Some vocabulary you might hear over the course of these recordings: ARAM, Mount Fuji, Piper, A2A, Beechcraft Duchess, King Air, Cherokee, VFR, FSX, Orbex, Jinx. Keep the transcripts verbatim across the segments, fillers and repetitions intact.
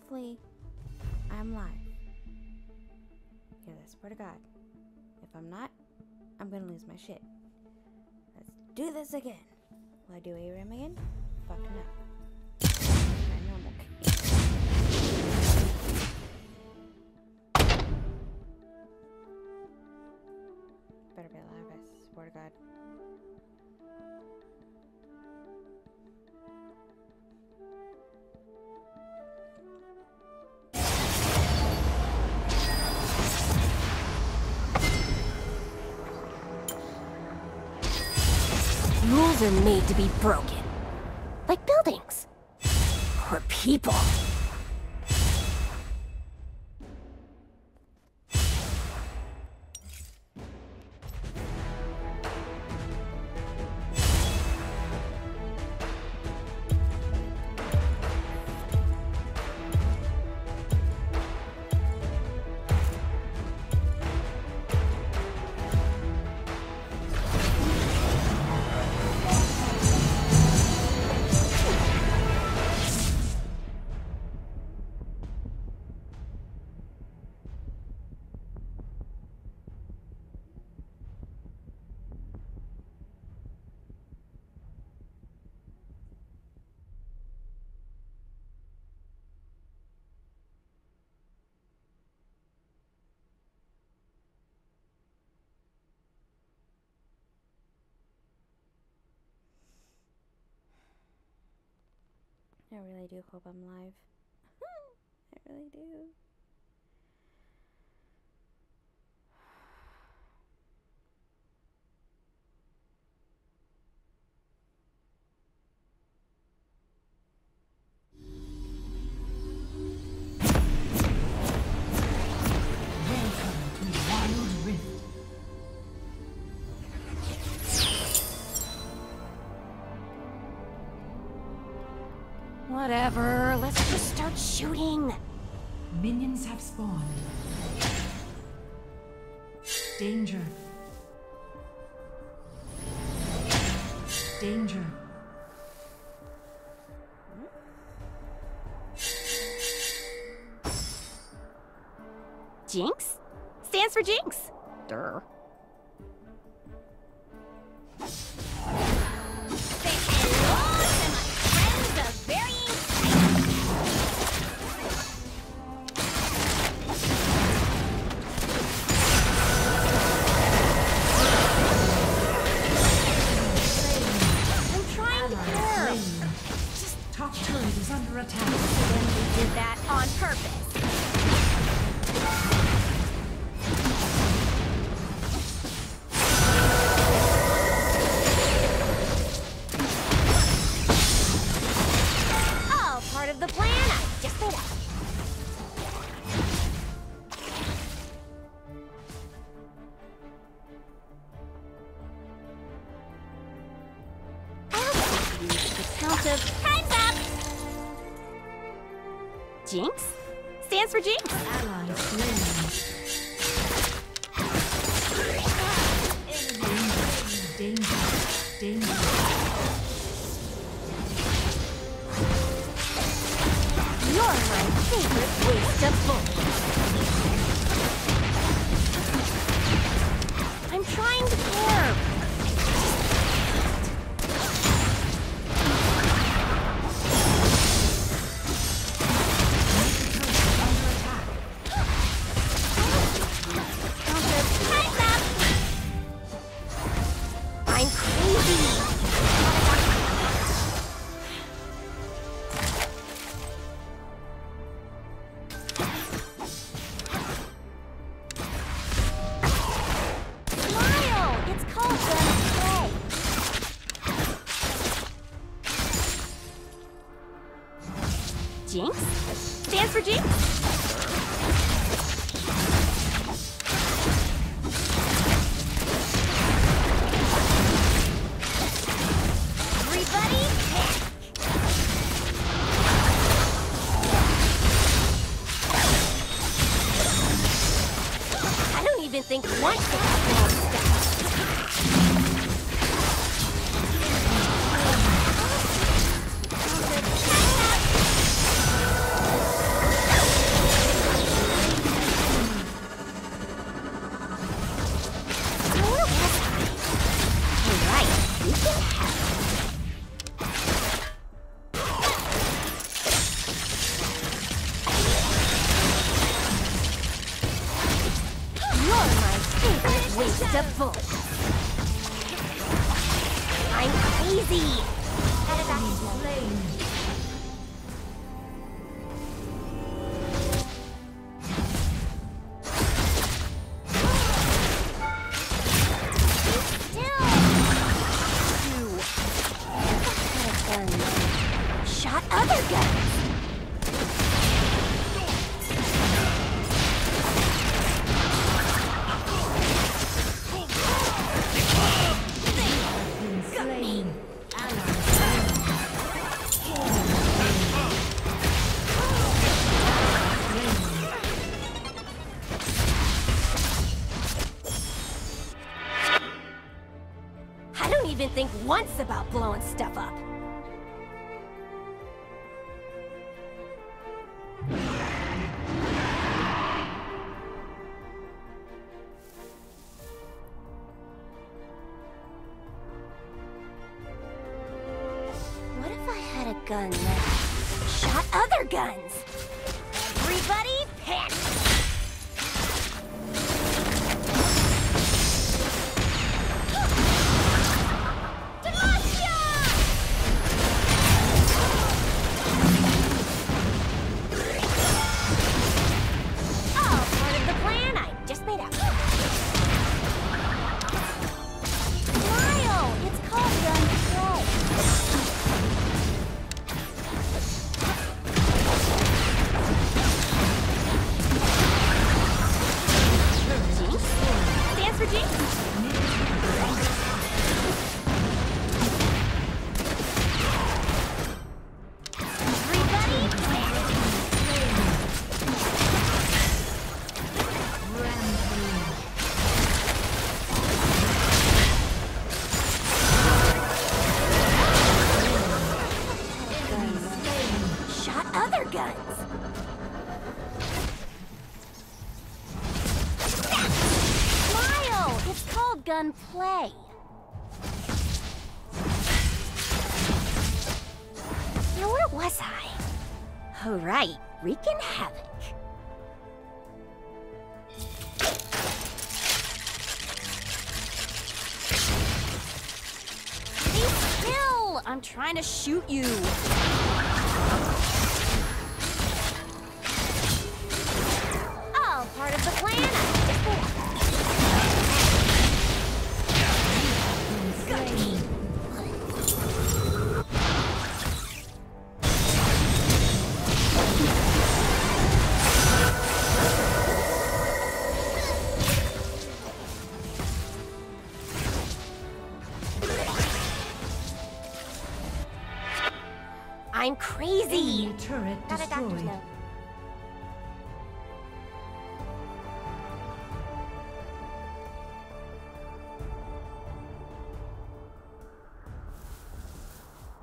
hopefully I'm live. Because I swear to God, if I'm not, I'm gonna lose my shit. Let's do this again. Will I do ARAM again? Fuck no. I know I'm okay. Better be alive, I swear to God. Rules are made to be broken. Like buildings. Or people. I really do hope I'm live. I really do. Whatever, let's just start shooting! Minions have spawned. Danger. Danger. Jinx? Stands for Jinx! Durr. Jinx? Stands for Jinx! Ally slain. Danger. Danger. Danger. You're my favorite waste of bullets. I'm trying to curb. Jinx? Stands for Jinx? Everybody pick! I don't even think one thing is wrong. Think once about blowing stuff up. What if I had a gun that shot other guns? Everybody panic! Play. Now where was I? All right, wreaking havoc. Be still! I'm trying to shoot you. All part of the plan. I'm crazy! Enemy turret destroyed.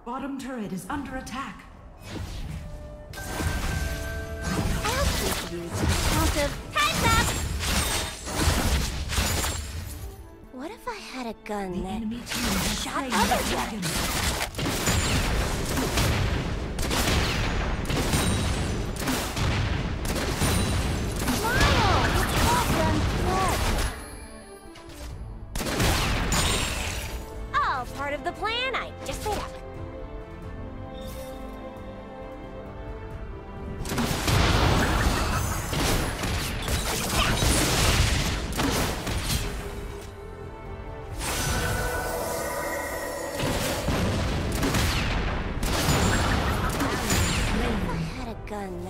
Bottom turret is under attack. I'll keep you out of time's up! What if I had a gun the that enemy team shot other guns?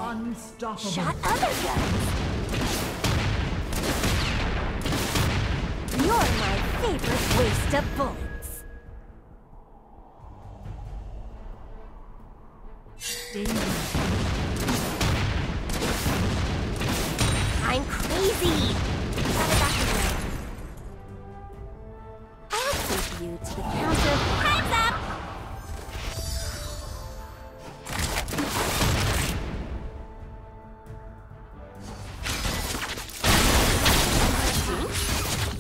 Unstoppable. Shot other guns! You're my favorite waste of bullets! Danger. I'm crazy! I'll take you to the count of time's up!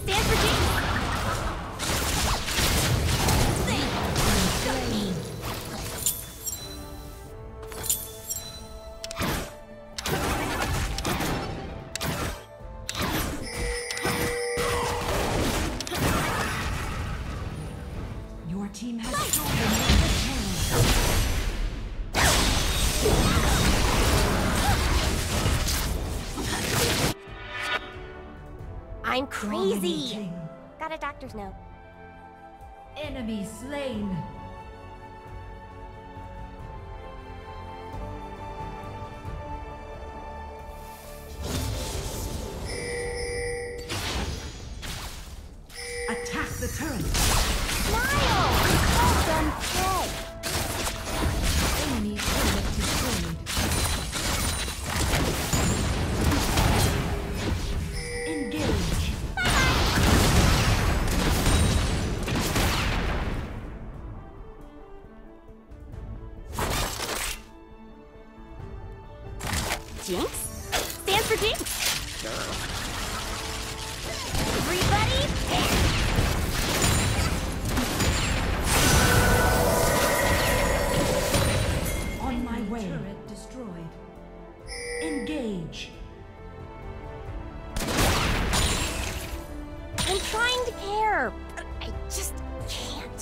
Stand for Jinx! team has stolen the kill. I'm crazy. Got a doctor's note. Enemy slain. Attack the turret. Nile! Hold them dead! Enemy turret destroyed. Engage. Bye-bye. Jinx? Stands for Jinx! Everybody, turret destroyed. Engage. I'm trying to care, but I just can't.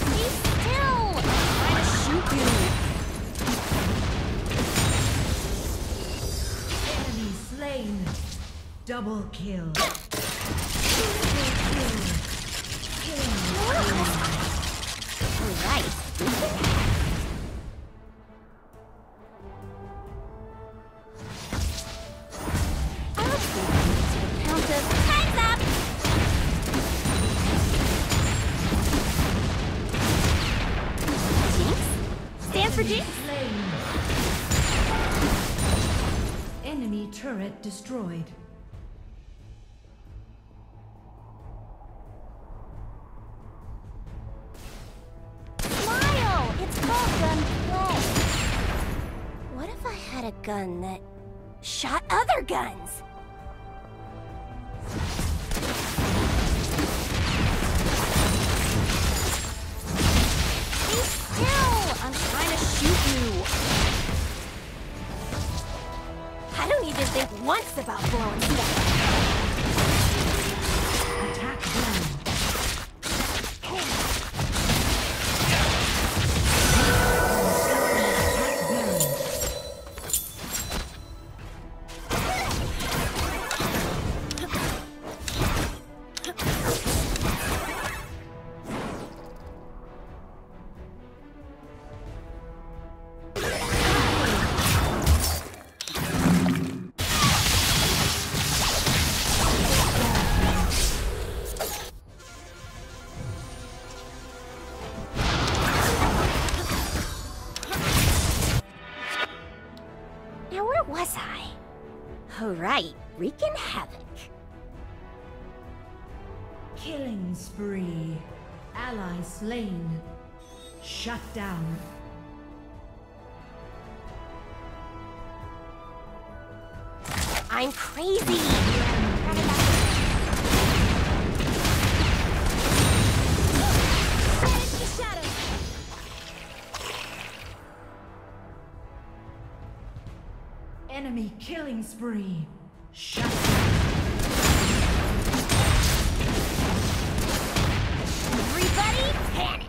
Be still! I'm shooting. Enemy slain. Double kill. Double kill. Kill. All right. Time's up. Jinx stands for Jinx. Enemy turret destroyed. A gun that shot other guns. Be still! I'm trying to shoot you. I don't even think once about blowing stuff. Attack gun. Was I? All right, wreaking havoc. Killing spree. Ally slain. Shut down. I'm crazy. Enemy killing spree. Shut down. Everybody panic.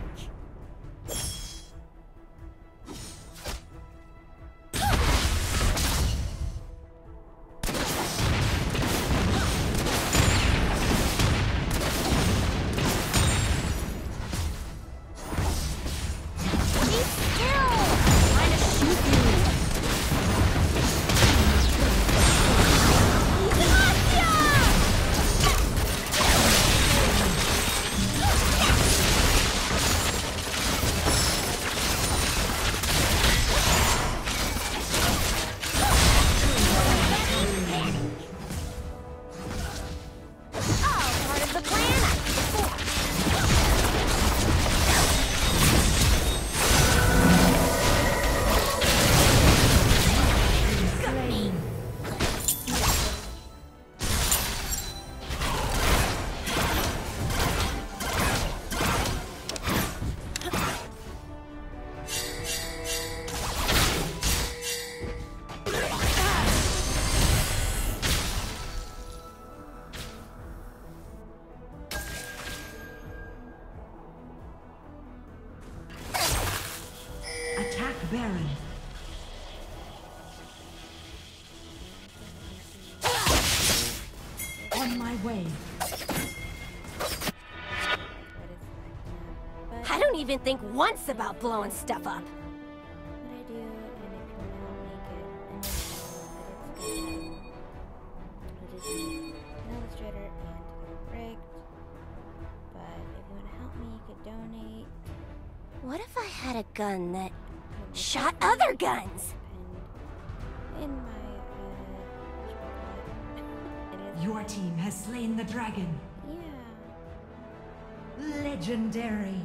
Come on! way. I don't even think once about blowing stuff up. What if I had a gun that shot other guns? Your team has slain the dragon. Yeah. Legendary.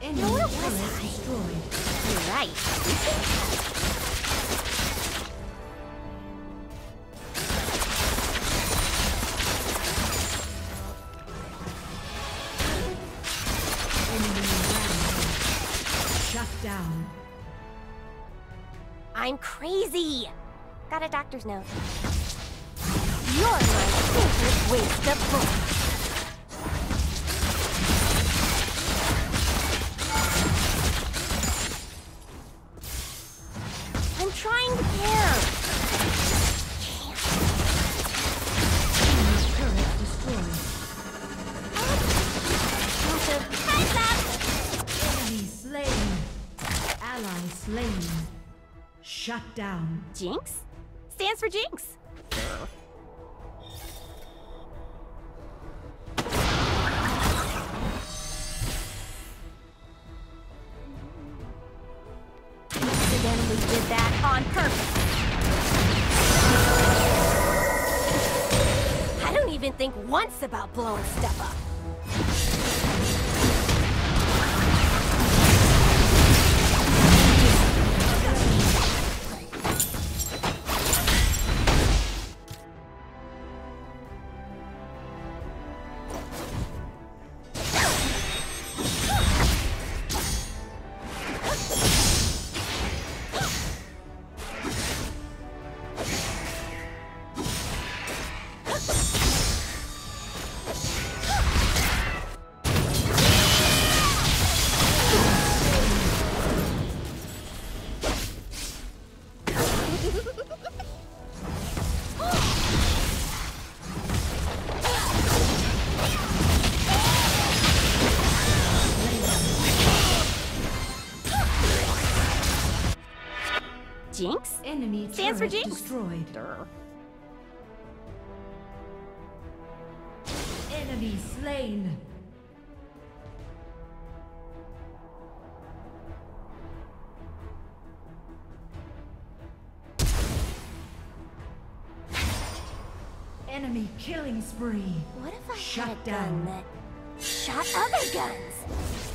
Enemy turret destroyed. You're right. Down. I'm crazy. Got a doctor's note. You're my favorite waste of bullets. I'm trying to care. Can't. Turret destroyed. Oh. Heads up. Enemy slain. Ally slain. Shut down. Jinx? Stands for Jinx. Accidentally did that on purpose. I don't even think once about blowing stuff up. Jinx? Enemy stands for Jinx. Destroyed. Durr. Enemy slain. Enemy killing spree. What if I shot had a down. gun that shot other guns?